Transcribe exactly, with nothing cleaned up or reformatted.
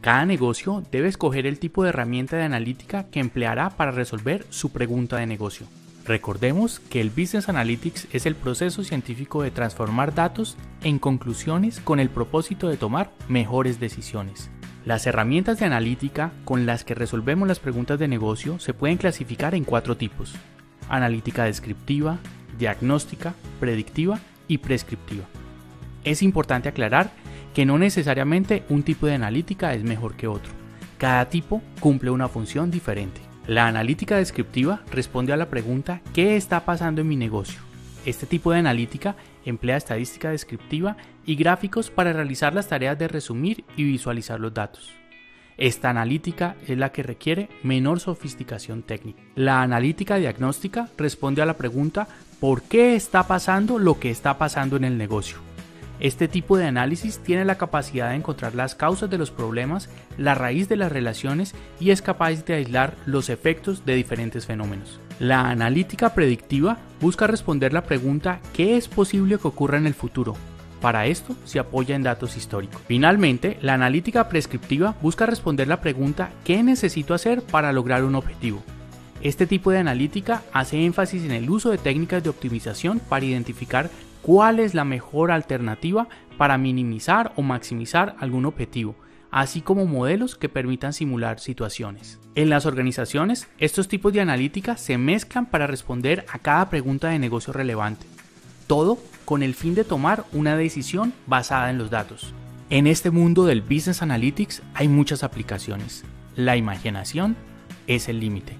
Cada negocio debe escoger el tipo de herramienta de analítica que empleará para resolver su pregunta de negocio. Recordemos que el Business Analytics es el proceso científico de transformar datos en conclusiones con el propósito de tomar mejores decisiones. Las herramientas de analítica con las que resolvemos las preguntas de negocio se pueden clasificar en cuatro tipos: analítica descriptiva, diagnóstica, predictiva y prescriptiva. Es importante aclarar que no necesariamente un tipo de analítica es mejor que otro. Cada tipo cumple una función diferente. La analítica descriptiva responde a la pregunta ¿qué está pasando en mi negocio? Este tipo de analítica emplea estadística descriptiva y gráficos para realizar las tareas de resumir y visualizar los datos. Esta analítica es la que requiere menor sofisticación técnica. La analítica diagnóstica responde a la pregunta ¿por qué está pasando lo que está pasando en el negocio? Este tipo de análisis tiene la capacidad de encontrar las causas de los problemas, la raíz de las relaciones y es capaz de aislar los efectos de diferentes fenómenos. La analítica predictiva busca responder la pregunta ¿qué es posible que ocurra en el futuro? Para esto se apoya en datos históricos. Finalmente, la analítica prescriptiva busca responder la pregunta ¿qué necesito hacer para lograr un objetivo? Este tipo de analítica hace énfasis en el uso de técnicas de optimización para identificar cuál es la mejor alternativa para minimizar o maximizar algún objetivo, así como modelos que permitan simular situaciones. En las organizaciones, estos tipos de analítica se mezclan para responder a cada pregunta de negocio relevante, todo con el fin de tomar una decisión basada en los datos. En este mundo del Business Analytics hay muchas aplicaciones. La imaginación es el límite.